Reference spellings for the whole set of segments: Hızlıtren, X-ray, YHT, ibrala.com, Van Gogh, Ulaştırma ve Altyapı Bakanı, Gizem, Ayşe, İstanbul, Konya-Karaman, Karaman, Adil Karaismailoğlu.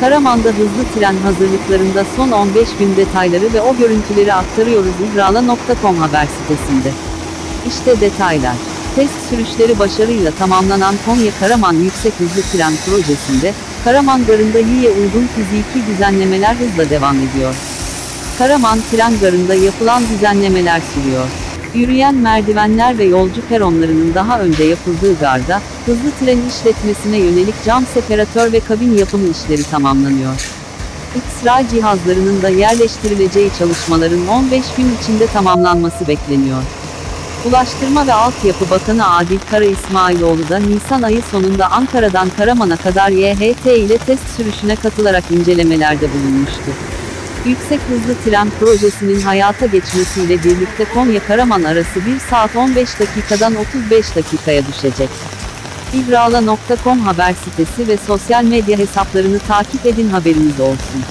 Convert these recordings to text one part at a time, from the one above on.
Karaman'da hızlı tren hazırlıklarında son 15 gün detayları ve o görüntüleri aktarıyoruz ibrala.com haber sitesinde. İşte detaylar. Test sürüşleri başarıyla tamamlanan Konya-Karaman Yüksek Hızlı Tren Projesi'nde, Karaman Garı'nda Yİ'ye uygun fiziki düzenlemeler hızla devam ediyor. Karaman Tren Garı'nda yapılan düzenlemeler sürüyor. Yürüyen merdivenler ve yolcu peronlarının daha önce yapıldığı garda, hızlı tren işletmesine yönelik cam separatör ve kabin yapımı işleri tamamlanıyor. X-ray cihazlarının da yerleştirileceği çalışmaların 15 gün içinde tamamlanması bekleniyor. Ulaştırma ve Altyapı Bakanı Adil Karaismailoğlu da Nisan ayı sonunda Ankara'dan Karaman'a kadar YHT ile test sürüşüne katılarak incelemelerde bulunmuştu. Yüksek hızlı tren projesinin hayata geçmesiyle birlikte Konya-Karaman arası 1 saat 15 dakikadan 35 dakikaya düşecek. ibrala.com haber sitesi ve sosyal medya hesaplarını takip edin, haberiniz olsun.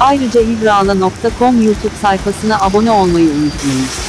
Ayrıca ibrala.com YouTube sayfasına abone olmayı unutmayın.